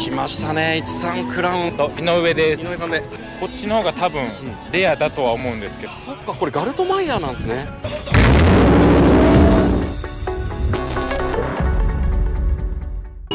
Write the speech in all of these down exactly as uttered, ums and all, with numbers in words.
来ましたね、いちさんクラウンと井上です。井上さんで、こっちの方が多分レアだとは思うんですけど、うん、そっか、これガルトマイヤーなんですね。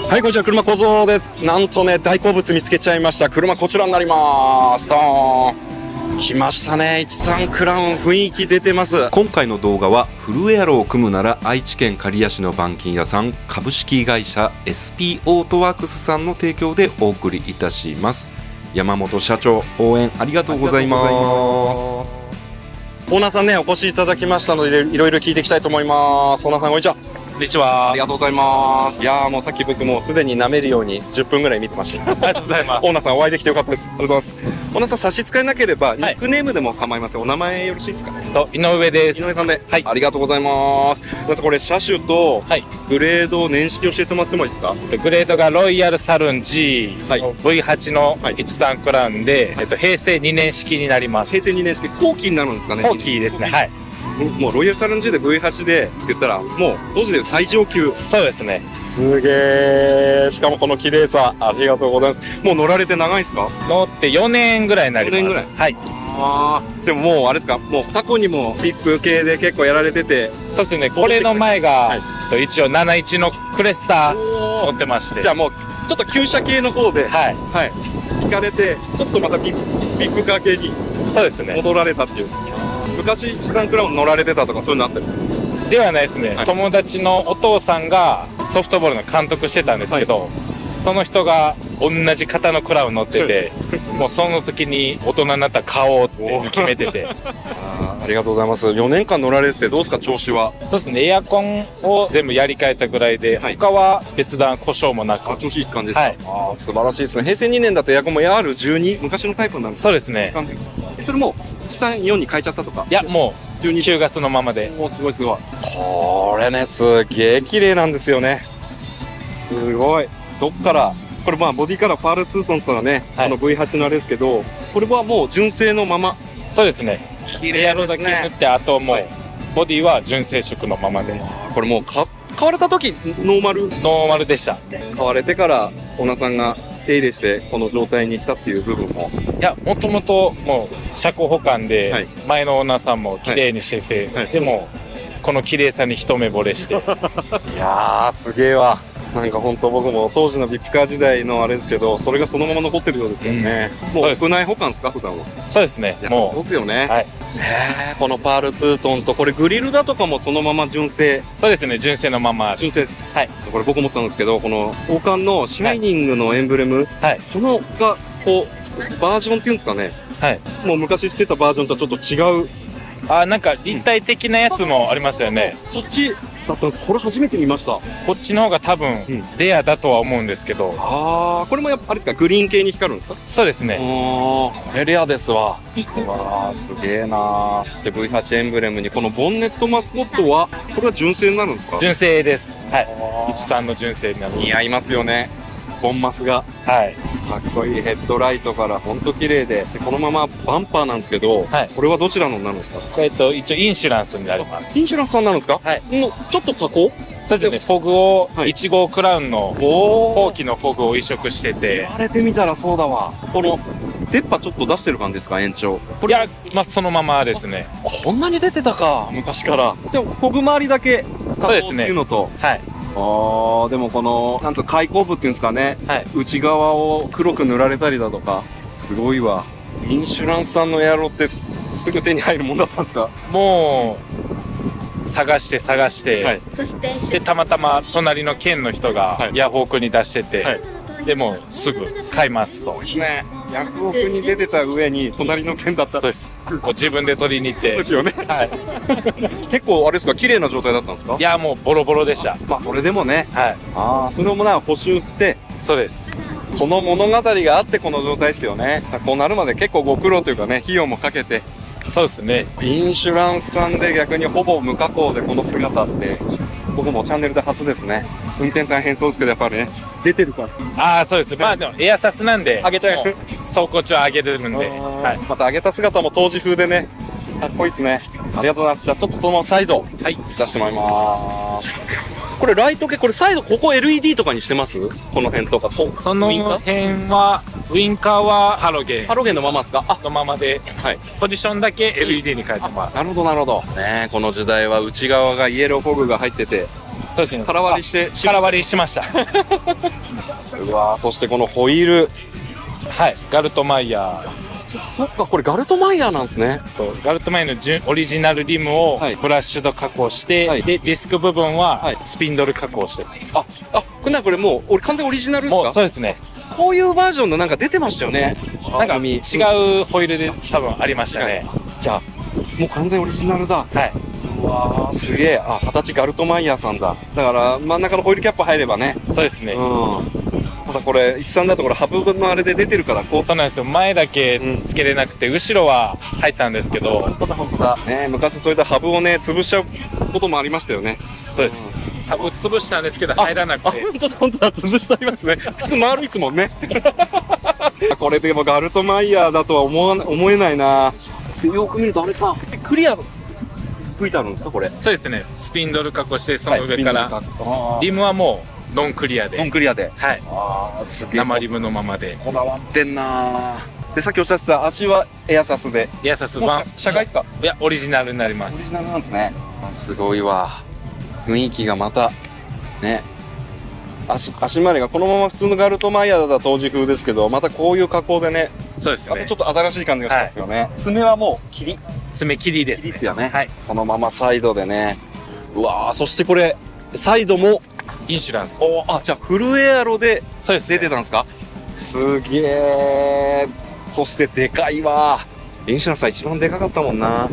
はい、こちら車小僧です。なんとね、大好物見つけちゃいました。車こちらになります。ドーン来ましたね、いちさんクラウン、雰囲気出てます。今回の動画はフルエアロを組むなら愛知県刈谷市の板金屋さん株式会社 エスピー オートワークスさんの提供でお送りいたします。山本社長、応援ありがとうございます。オーナーさんね、お越しいただきましたので、いろいろ聞いていきたいと思います。オーナーさん、こんにちは。こんにちは。ありがとうございます。いやー、もうさっき僕もうすでに舐めるようにじゅっぷんぐらい見てました。ありがとうございます。オーナーさん、お会いできてよかったです。ありがとうございます。オーナーさん、差し支えなければニックネームでも構いません。お名前よろしいですかね。と井上です。井上さんで。はい。ありがとうございます。まずこれ車種とグレード年式を教えてもらってもいいですか。グレードがロイヤルサルン ジー、ブイエイト のいちさんクラウンで、えっと平成にねん式になります。平成にねん式、後期になるんですかね。後期ですね。はい。もうロイヤルサルン ジー で ブイエイト でって言ったら、もう当時で最上級。そうですね。すげー。しかもこの綺麗さ、ありがとうございます。もう乗られて長いですか？乗ってよねんぐらいになります。よねんぐらい。はい。あー。でももうあれですか、もうタコにもピップ系で結構やられてて。そうですね。これの前が、はい、一応なないちのクレスター乗ってまして。じゃあもうちょっと旧車系の方で、はい。はい。行かれて、ちょっとまたピップ、ピップカー系に。そうですね。戻られたっていう。昔いちさんクラウン乗られてたとかそういうのあったりするではないですね、はい、友達のお父さんがソフトボールの監督してたんですけど、はい、その人が同じ型のクラウン乗っててもうその時に大人になったら買おうって決めててあ, ありがとうございます。よねんかん乗られててどうですか、調子は。そうですね、エアコンを全部やり替えたぐらいで、はい、他は別段故障もなく、あ、調子いい感じですか、はい、ああ素晴らしいですね。平成にねんだとエアコンも エーアールじゅうに 昔のタイプになるんですか。そうですね。それもいちさんよんに変えちゃったとか。いや、もうじゅうにがそのままで。もうすごいすごい。これね、すげえ綺麗なんですよね。すごい。どっからこれ、まあボディからパールツートンしたらね、はい、あの ブイエイト のあれですけど、これはもう純正のまま。そうですね。レアロだけ塗って、あともう、はい、ボディは純正色のままで。これもうか買われた時ノーマル。ノーマルでした。買われてからオーナーさんが手入れしてこの状態にしたっていう部分も。いや、もともともう車庫保管で前のオーナーさんも綺麗にしてて、はいはい、でもこの綺麗さに一目惚れしていやーすげえわ。なんか本当僕も当時のビップカー時代のあれですけど、それがそのまま残ってるようですよね。うん、もう屋内保管ですか、普段は。そうですね。もうそうですよね。はい。ね、このパールツートンと、これグリルだとかもそのまま純正。そうですね、純正のまま。純正。はい。これ僕思ったんですけど、この王冠のシャイニングのエンブレム、はい、このがこうバージョンっていうんですかね。はい。もう昔してたバージョンとはちょっと違う。あ、なんか立体的なやつもありましたよね。そっちだったんです。これ初めて見ました。こっちの方が多分レアだとは思うんですけど。うん、ああ、これもやっぱあれですか、グリーン系に光るんですか。そうですね。これレアですわ。うわー、すげえなー。そして ブイエイト エンブレムにこのボンネットマスコットは、これは純正になるんですか。純正です。はい。いちさんの純正になる。似合いますよね。ボンマスが。はい。かっこいい。ヘッドライトからほんと綺麗で。このままバンパーなんですけど、はい、これはどちらのになるんですか。えっと、一応インシュランスになります。インシュランスさんになるんですか。はい。もうちょっと加工。そうですね。フォグを、いち号クラウンの、後期のフォグを移植してて。言われてみたらそうだわ。この、出っ歯ちょっと出してる感じですか、延長。これいや、まあ、そのままですね。こんなに出てたか、昔から。じゃあ、フォグ周りだけ、そうですね。っていうのと。はい。ああ、でもこの、なんと開口部っていうんですかね、はい、内側を黒く塗られたりだとか、すごいわ。インシュランスさんのエアロってす、すぐ手に入るもんだったんですか。もう、探して探して、はい、そしてでたまたま隣の県の人がヤフオクに出してて、はい、でもすぐ買いますと。そうですね。ヤフオクに出てた上に、隣の県だった。そうです。自分で取りに行って。そうですよね。はい。結構あれですか、綺麗な状態だったんですか。いや、もうボロボロでした。まあそれでもね、はい、ああそれもな、補修して。そうです。その物語があってこの状態ですよね。こうなるまで結構ご苦労というかね、費用もかけて。そうですね。インシュランスさんで逆にほぼ無加工でこの姿って僕もチャンネルで初ですね。運転大変そうですけど、やっぱりね、出てるから。ああ、そうです。まあでもエアサスなんで上げちゃう、走行中は上げてるんで、はい、また上げた姿も当時風でね、かっこいいですね。ありがとうございます。じゃあちょっとそのままサイド、はい、出してもらいます。これライト系、これサイドここ エルイーディー とかにしてます？この辺とか。その辺は、ウインカーはハロゲン。ハロゲンのままですか？あ、のままで。はい。ポジションだけ エルイーディー に変えてます。なるほど、なるほど。ね、この時代は内側がイエローフォグが入ってて。そうですね。空割りして。空割りしました。うわー、そしてこのホイール。はい、ガルトマイヤー。そっか、これガルトマイヤーなんですね。ガルトマイヤーのオリジナルリムをブラッシュド加工して、はい、でディスク部分はスピンドル加工してます。はい、あ、あ、これなこれもう完全オリジナルですか？そうですね。こういうバージョンのなんか出てましたよね。なんか違うホイールで多分ありましたね。じゃあもう完全オリジナルだ。はい。わあ、すげえ。あ、形ガルトマイヤーさんだ。だから真ん中のホイールキャップ入ればね。そうですね。うん。これ一産だとこれハブのあれで出てるからこう。そうなんですよ。前だけつけれなくて、うん、後ろは入ったんですけど。本当だ本当だ。ね、昔そういったハブをね潰しちゃうこともありましたよね。そうです。うん、ハブ潰したんですけど入らなくて。本当だ本当だ、潰してありますね。普通回るですもんね。これでもガルトマイヤーだとは思わ思えないな。よく見るとあれか。クリア。吹いてあるんですかこれ？そうですね。スピンドル加工してその上から。はい、リムはもう。ノンクリアで。ノンクリアで。はい。ああ、すげえ。生リムのままで。こだわってんな。で、さっきおっしゃってた足はエアサスで。エアサスワン。社外ですか？いや、オリジナルになります。オリジナルなんですね。すごいわ。雰囲気がまた。ね。足、足回りがこのまま普通のガルトマイヤーだと当時風ですけど、またこういう加工でね。そうですね。またちょっと新しい感じがしますよね。はい、爪はもう切り。爪切りです。切りですよね。はい。そのままサイドでね。うわあ、そしてこれ、サイドも。インシュランス。おお、あ、じゃあフルエアロで出てたんですか？すげえ。そしてでかいわ。インシュランスは一番でかかったもんな。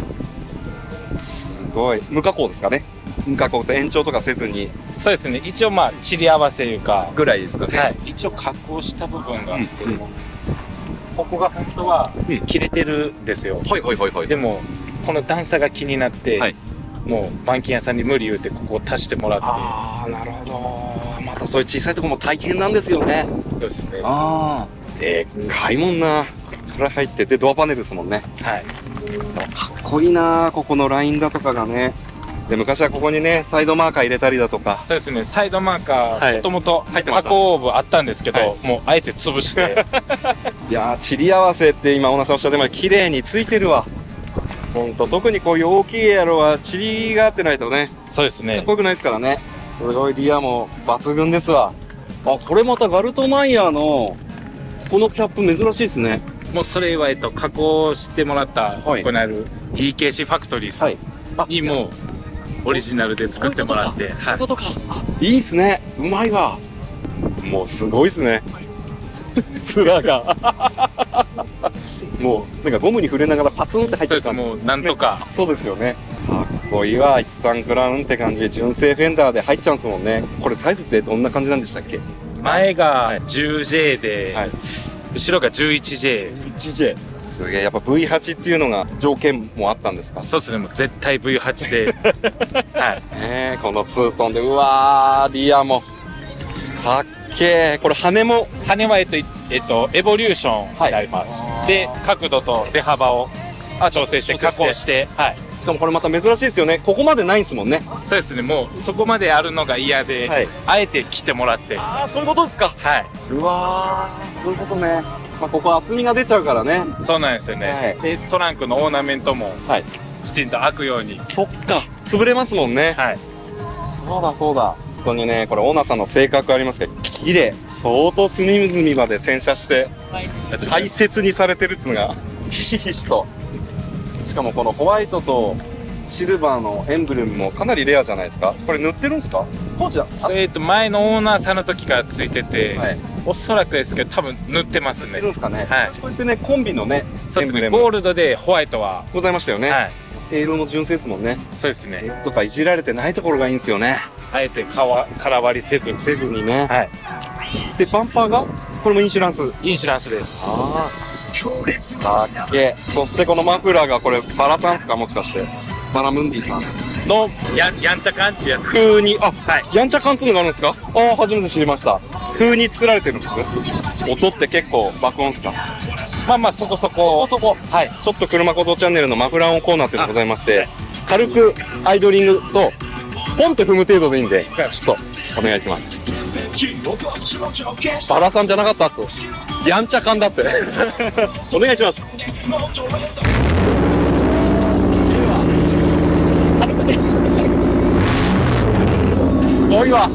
すごい。無加工ですかね？無加工と延長とかせずに。そうですね。一応まあ散り合わせいうかぐらいですかね。はい。一応加工した部分があって、うんうん、ここが本当は切れてるんですよ。うん、はいはいはいはい。でもこの段差が気になって。はい、もう板金屋さんに無理言うてここを足してもらって。ああ、なるほど。またそういう小さいとこも大変なんですよね。そうですね。ああ、でかいもんな。これ入っててドアパネルですもんね。はい、かっこいいな。ここのラインだとかがね。で、昔はここにねサイドマーカー入れたりだとか。そうですね。サイドマーカーもともと箱オーブあったんですけど、はい、もうあえて潰していやー、散り合わせって今オーナーさんおっしゃってました。綺麗についてるわ。本当、特にこういう大きいエアロはチリが合ってないとね。そうですね。かっこよくないですからね。すごい、リアも抜群ですわ。あ、これまたガルトマイヤーのこのキャップ珍しいですね。もうそれはえっと加工してもらったここにある イーケーシー ファクトリーさんにもオリジナルで作ってもらって。そういうことか。いいっすね。うまいわ。もうすごいっすね。面がもうなんかゴムに触れながらパツンって入ってきた。もうなんとか、ね、そうですよね。かっこいいわ。じゅうさんクラウンって感じで純正フェンダーで入っちゃうんですもんね。これサイズってどんな感じなんでしたっけ？前が じゅうジェー で、はい、後ろが じゅういちジェー。 じゅういちジェー、 すげえ。やっぱ ブイはち っていうのが条件もあったんですか？そうですね。もう絶対 ブイはち ではい、ね、このツートンで。うわー、リアもかっこいい。これ羽も羽はえっと、えっと、エボリューションになります、はい、で角度と出幅を調整して加工して。はい、しかもこれまた珍しいですよね。ここまでないんですもんね。そうですね。もうそこまであるのが嫌で、はい、あえて来てもらって。ああ、そういうことですか。はい。うわー、そういうことね。まあ、ここ厚みが出ちゃうからね。そうなんですよね、はい、でトランクのオーナメントもきちんと開くように。そっか、潰れますもんね。はい、そうだそうだ。本当にね、これオーナーさんの性格ありますけど、綺麗。相当隅々まで洗車して大切にされてるっつうのがひしひしと。しかもこのホワイトとシルバーのエンブレムもかなりレアじゃないですか。これ塗ってるんですか？当時だ。えっと前のオーナーさんの時からついてて、はい、おそらくですけど多分塗ってますね。塗ってるんですかね。はい。こうやってね、コンビのね、エンブレムゴールドでホワイトはございましたよね。はい、テールも純正ですもんね。そうですね。とかいじられてないところがいいんですよね。あえてかわ空割りせずせずにね。はい。でバンパーがこれもインシュランス。インシュランスです。ああ。強烈。かっけ。そしてこのマフラーがこれバラさんすか、もしかしてバラムンディさんのややんちゃ感ってやつ。風に、あ、はい。やんちゃ感っていうのがあるんですか？ああ、初めて知りました。風に作られてるんです。音って結構爆音した。まあまあそこそこ。そこそこ。はい。ちょっと車ことチャンネルのマフラーオンコーナーというのがございまして、軽くアイドリングと。ポンって踏む程度でいいんで、ちょっとお願いします。バラさんじゃなかったっす、やんちゃ感だってお願いします。多いわ。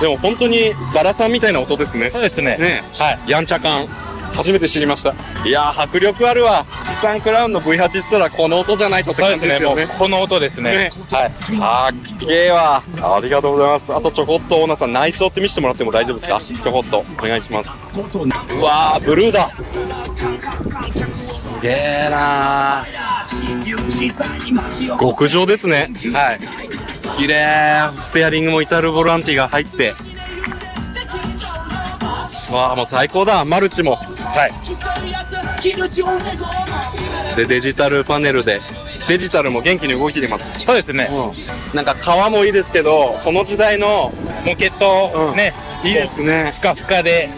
でも本当にバラさんみたいな音ですね。そうですね。ね、はい、やんちゃ感初めて知りました。いやー、迫力あるわ。チタンクラウンの ブイエイト したらこの音じゃないとって感じですよね。そうですね、もうこの音ですね。ね、はい。あー、きれいわ。ありがとうございます。あとちょこっとオーナーさん内装って見せてもらっても大丈夫ですか？ちょこっとお願いします。うわー、ブルーだ。すげーなー。極上ですね。はい。きれい。ステアリングもイタルボランティが入って。わあ、もう最高だ。マルチも、はい、でデジタルパネルでデジタルも元気に動いています。そうですね、うん、なんか革もいいですけど、この時代のモケットね、うん、いいですね、ふかふかで、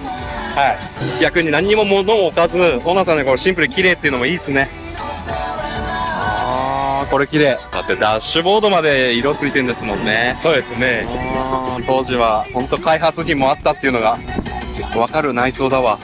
はい、逆に何にも物を置かず、オーナーさんのこのシンプルに綺麗っていうのもいいですね。あー、これ綺麗だって、ダッシュボードまで色ついてんですもんね。そうですね、当時は本当開発費もあったっていうのがわかる内装だわ。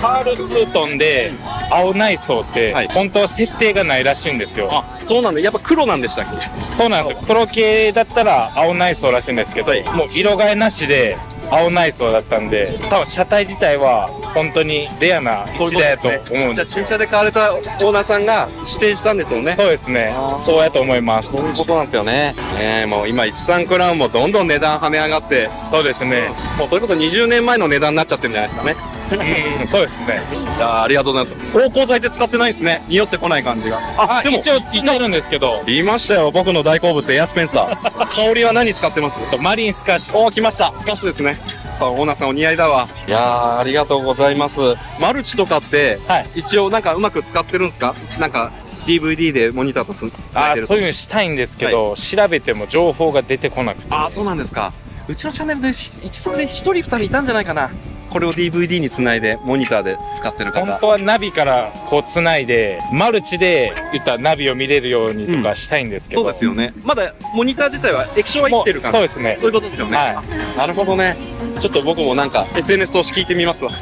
パールツートンで青内装って、はい、本当は設定がないらしいんですよ。あ、そうなんだ。やっぱ黒なんでしたっけ？そうなんですよ。黒系だったら青内装らしいんですけど、はい、もう色替えなしで青内装だったんで、多分車体自体は本当にレアな一台だと思うんですよ。じゃあ新車で買われたオーナーさんが指定したんですよね。そうですね、そうやと思います。そういうことなんですよね。ね、もう今じゅうさんクラウンもどんどん値段跳ね上がって、そうですね、もうそれこそにじゅうねんまえの値段になっちゃってるんじゃないですかね。うん、そうですね。あ、ありがとうございます。芳香剤って使ってないですね。匂ってこない感じが。あ、でも一応ついてるんですけど。いましたよ、僕の大好物エアスペンサー。香りは何使ってます？マリンスカッシュ。おー、来ました。スカッシュですね。オーナーさんお似合いだわ。いやー、ありがとうございます。マルチとかって、はい、一応なんかうまく使ってるんですか？なんか。ディーブイディー でモニターとつないでると。あ、そういうのしたいんですけど、はい、調べても情報が出てこなくて。あ、そうなんですか。うちのチャンネルでいちさんでひとりふたりいたんじゃないかな。これを ディーブイディー につないでモニターで使ってる方。本当はナビからこうつないでマルチで言ったらナビを見れるようにとかしたいんですけど、うん、そうですよね。まだモニター自体は液晶は生きてるから。そうですね、そういうことですよね、はい、なるほどね。ちょっと僕もなんか エスエヌエス 投資聞いてみますわい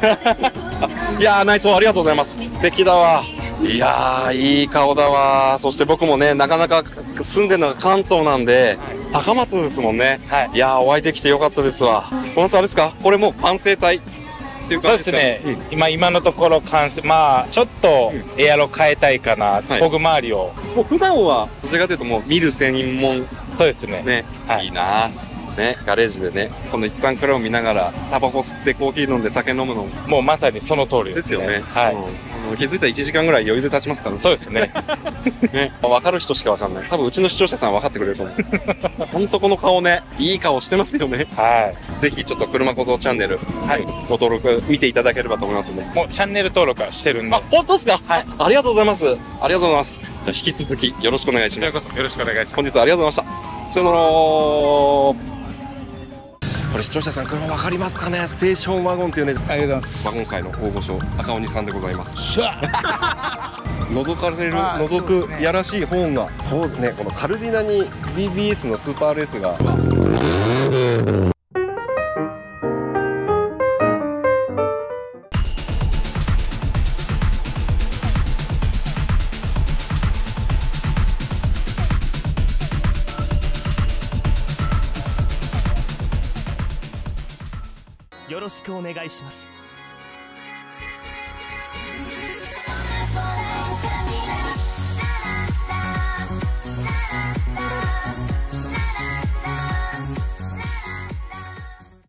やー、内装ありがとうございます。素敵だわ。いやー、いい顔だわ。そして僕もね、なかなか住んでるのが関東なんで、はい、高松ですもんね、はい、いやー、お会いできてよかったですわ。スポンサーあれですか、これもう完成体っていう感じですか？そうですね、うん、今今のところ完成。まあちょっとエアロ変えたいかな、フォグ周りを。もう普段はどちらかというともう見る専門。そうですね、ね、はい、いいなーね、ガレージでね、このじゅうさんクラウン見ながらタバコ吸ってコーヒー飲んで酒飲むのも、もうまさにその通りですね。ですよね、はい、うん、気づいたらいちじかんぐらい余裕で経ちますからね。そうですねね、分かる人しか分かんない。多分うちの視聴者さん分かってくれると思います本当この顔ね、いい顔してますよね。はい、ぜひちょっと車小僧チャンネル、はい、ご登録見ていただければと思いますので。もうチャンネル登録はしてるんで。あ、本当ですか？はい、ありがとうございます。ありがとうございます。じゃあ引き続きよろしくお願いします。よろしくお願いします。本日はありがとうございました。さよなら。これ視聴者さん、車わかりますかね？ステーションワゴンっていうね、ありがとうございます。ワゴン界の大御所赤鬼さんでございます。覗かれる、覗くやらしいホーンが、そうですね、このカルディナに ビービーエス のスーパーレースがよろしくお願いします。